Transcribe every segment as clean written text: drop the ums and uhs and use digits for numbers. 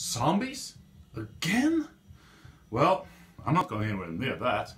Zombies? Again? Well, I'm not going anywhere near that.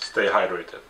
Stay hydrated.